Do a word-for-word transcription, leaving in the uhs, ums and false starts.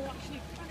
who actually